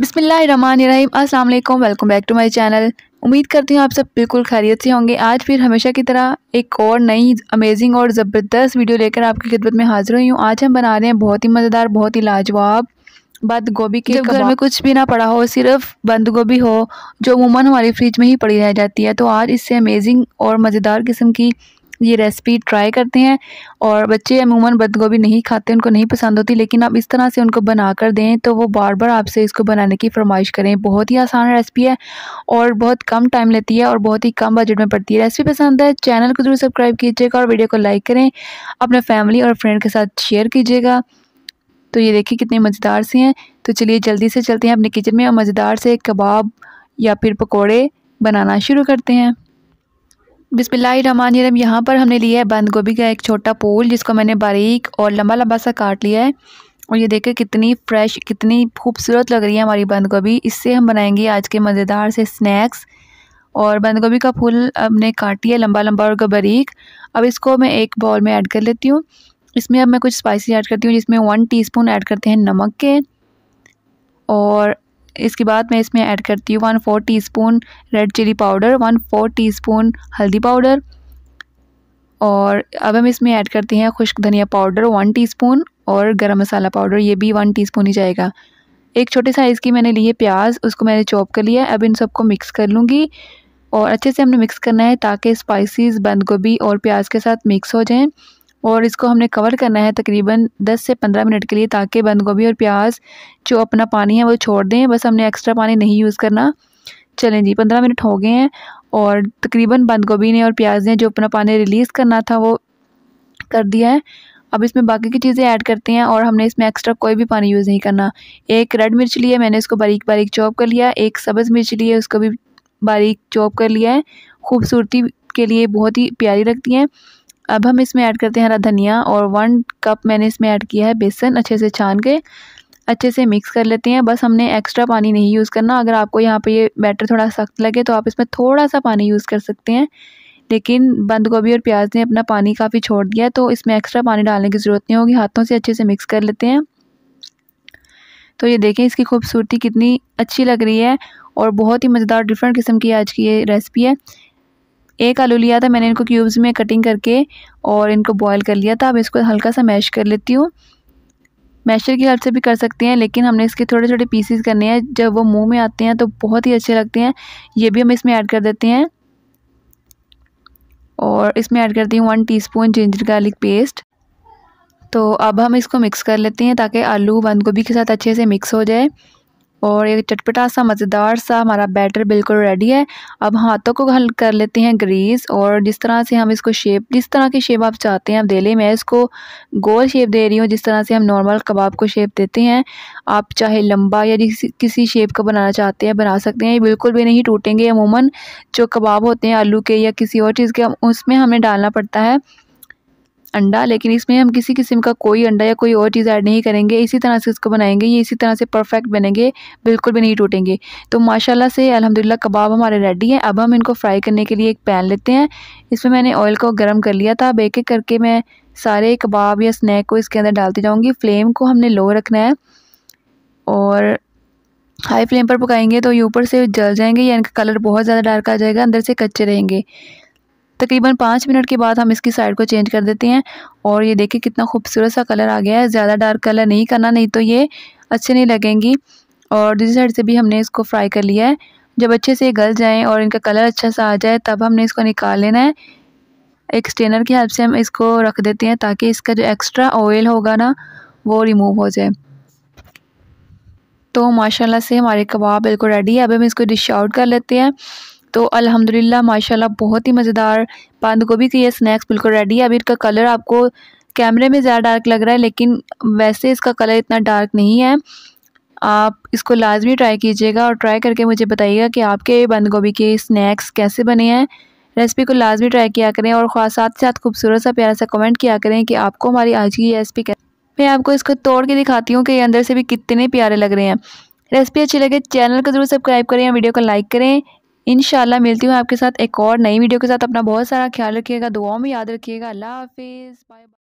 बिस्मिल्लाहिर्रहमानिर्रहीम, अस्सलाम वालेकुम, welcome back to my channel. उम्मीद करती हूँ आप सब बिल्कुल खैरियत से होंगे। आज फिर हमेशा की तरह एक और नई अमेजिंग और ज़बरदस्त वीडियो लेकर आपकी खिदमत में हाजिर हुई हूँ। आज हम बना रहे हैं बहुत ही मज़ेदार, बहुत ही लाजवाब बंद गोभी के कबाब। घर में कुछ भी ना पड़ा हो, सिर्फ बंद गोभी हो जो अमूमन हमारी फ्रिज में ही पड़ी रह जाती है, तो आज इससे अमेजिंग और मज़ेदार किस्म की ये रेसिपी ट्राई करते हैं। और बच्चे अमूमन बंद गोभी नहीं खाते, उनको नहीं पसंद होती, लेकिन आप इस तरह से उनको बना कर दें तो वो बार बार आपसे इसको बनाने की फरमाइश करें। बहुत ही आसान रेसिपी है और बहुत कम टाइम लेती है और बहुत ही कम बजट में पड़ती है। रेसिपी पसंद है चैनल को जरूर सब्सक्राइब कीजिएगा और वीडियो को लाइक करें, अपने फैमिली और फ्रेंड के साथ शेयर कीजिएगा। तो ये देखिए कितने मज़ेदार से हैं। तो चलिए जल्दी से चलते हैं अपने किचन में और मज़ेदार से कबाब या फिर पकौड़े बनाना शुरू करते हैं। बिस्मिल्लाहिर्रहमानिर्रहीम। यहाँ पर हमने लिया है बंद गोभी का एक छोटा फूल, जिसको मैंने बारीक और लंबा लंबा सा काट लिया है। और ये देखिए कितनी फ्रेश, कितनी खूबसूरत लग रही है हमारी बंद गोभी। इससे हम बनाएंगे आज के मज़ेदार से स्नैक्स। और बंद गोभी का फूल हमने काट लिया लंबा लंबा और बारीक। अब इसको मैं एक बाउल में ऐड कर लेती हूँ। इसमें अब मैं कुछ स्पाइसेस ऐड करती हूँ, जिसमें 1 टीस्पून ऐड करते हैं नमक के। और इसके बाद मैं इसमें ऐड करती हूँ 1/4 teaspoon red chilli powder, 1/4 teaspoon हल्दी पाउडर। और अब हम इसमें ऐड करते हैं खुश्क धनिया पाउडर 1 टीस्पून और गरम मसाला पाउडर, ये भी 1 टीस्पून ही जाएगा। एक छोटे साइज़ की मैंने ली है प्याज, उसको मैंने चॉप कर लिया। अब इन सबको मिक्स कर लूँगी और अच्छे से हमने मिक्स करना है ताकि स्पाइसेस बंद गोभी और प्याज के साथ मिक्स हो जाएँ। और इसको हमने कवर करना है तकरीबन 10 से 15 मिनट के लिए, ताकि बंद गोभी और प्याज जो अपना पानी है वो छोड़ दें। बस हमने एक्स्ट्रा पानी नहीं यूज़ करना। चलें जी, 15 मिनट हो गए हैं और तकरीबन बंद गोभी ने और प्याज ने जो अपना पानी रिलीज़ करना था वो कर दिया है। अब इसमें बाकी की चीज़ें ऐड करते हैं और हमने इसमें एक्स्ट्रा कोई भी पानी यूज़ नहीं करना। एक रेड मिर्च ली है मैंने, उसको बारीक बारीक चॉप कर लिया। एक सब्ज़ मिर्च ली है, उसको भी बारीक चॉप कर लिया है। खूबसूरती के लिए बहुत ही प्यारी लगती हैं। अब हम इसमें ऐड करते हैं हरा धनिया और 1 कप मैंने इसमें ऐड किया है बेसन। अच्छे से छान के अच्छे से मिक्स कर लेते हैं। बस हमने एक्स्ट्रा पानी नहीं यूज़ करना। अगर आपको यहाँ पे ये बैटर थोड़ा सख्त लगे तो आप इसमें थोड़ा सा पानी यूज़ कर सकते हैं, लेकिन बंद गोभी और प्याज ने अपना पानी काफ़ी छोड़ दिया तो इसमें एक्स्ट्रा पानी डालने की ज़रूरत नहीं होगी। हाथों से अच्छे से मिक्स कर लेते हैं। तो ये देखें इसकी खूबसूरती कितनी अच्छी लग रही है और बहुत ही मज़ेदार डिफरेंट किस्म की आज की ये रेसिपी है। एक आलू लिया था मैंने, इनको क्यूब्स में कटिंग करके और इनको बॉईल कर लिया था। अब इसको हल्का सा मैश कर लेती हूँ। मैशर की हेल्प से भी कर सकते हैं, लेकिन हमने इसके थोड़े छोटे पीसेस करने हैं। जब वो मुंह में आते हैं तो बहुत ही अच्छे लगते हैं। ये भी हम इसमें ऐड कर देते हैं। और इसमें ऐड करती हूँ 1 टीस्पून जिंजर गार्लिक पेस्ट। तो अब हम इसको मिक्स कर लेते हैं ताकि आलू बंद गोभी के साथ अच्छे से मिक्स हो जाए। और ये चटपटा सा मज़ेदार सा हमारा बैटर बिल्कुल रेडी है। अब हाथों को हल्का कर लेते हैं ग्रीस, और जिस तरह से हम इसको शेप, जिस तरह की शेप आप चाहते हैं आप दे लें। मैं इसको गोल शेप दे रही हूँ, जिस तरह से हम नॉर्मल कबाब को शेप देते हैं। आप चाहे लंबा या किसी शेप का बनाना चाहते हैं बना सकते हैं। ये बिल्कुल भी नहीं टूटेंगे। अमूमन जो कबाब होते हैं आलू के या किसी और चीज़ के, उसमें हमें डालना पड़ता है अंडा, लेकिन इसमें हम किसी किस्म का कोई अंडा या कोई और चीज़ ऐड नहीं करेंगे। इसी तरह से इसको बनाएंगे, ये इसी तरह से परफेक्ट बनेंगे, बिल्कुल भी नहीं टूटेंगे। तो माशाल्लाह से अल्हम्दुलिल्लाह कबाब हमारे रेडी हैं। अब हम इनको फ्राई करने के लिए एक पैन लेते हैं। इसमें मैंने ऑयल को गर्म कर लिया था। अब एक एक करके मैं सारे कबाब या स्नैक को इसके अंदर डालती जाऊँगी। फ्लेम को हमने लो रखना है और हाई फ्लेम पर पकाएंगे तो ये ऊपर से जल जाएंगे या इनका कलर बहुत ज़्यादा डार्क आ जाएगा, अंदर से कच्चे रहेंगे। तकरीबन 5 मिनट के बाद हम इसकी साइड को चेंज कर देते हैं और ये देखिए कितना खूबसूरत सा कलर आ गया है। ज़्यादा डार्क कलर नहीं करना, नहीं तो ये अच्छे नहीं लगेंगी। और दूसरी साइड से भी हमने इसको फ्राई कर लिया है। जब अच्छे से गल जाएं और इनका कलर अच्छा सा आ जाए तब हमने इसको निकाल लेना है। एक स्ट्रेनर की हेल्प से हम इसको रख देते हैं ताकि इसका जो एक्स्ट्रा ऑयल होगा ना वो रिमूव हो जाए। तो माशाल्लाह से हमारे कबाब बिल्कुल रेडी है। अब हम इसको डिश आउट कर लेते हैं। तो अल्हम्दुलिल्लाह माशाल्लाह बहुत ही मज़ेदार बंद गोभी के ये स्नैक्स बिल्कुल रेडी है। अभी इसका कलर आपको कैमरे में ज़्यादा डार्क लग रहा है, लेकिन वैसे इसका कलर इतना डार्क नहीं है। आप इसको लाजमी ट्राई कीजिएगा और ट्राई करके मुझे बताइएगा कि आपके बंद गोभी के स्नैक्स कैसे बने हैं। रेसिपी को लाजमी ट्राई किया करें और साथ साथ खूबसूरत सा प्यारा सा कमेंट किया करें कि आपको हमारी आज की रेसिपी। मैं आपको इसको तोड़ के दिखाती हूँ कि ये अंदर से भी कितने प्यारे लग रहे हैं। रेसिपी अच्छी लगे चैनल को जरूर सब्सक्राइब करें, वीडियो को लाइक करें। इंशाल्लाह मिलती हूँ आपके साथ एक और नई वीडियो के साथ। अपना बहुत सारा ख्याल रखिएगा, दुआओं में याद रखिएगा। अल्लाह हाफिज़, बाय।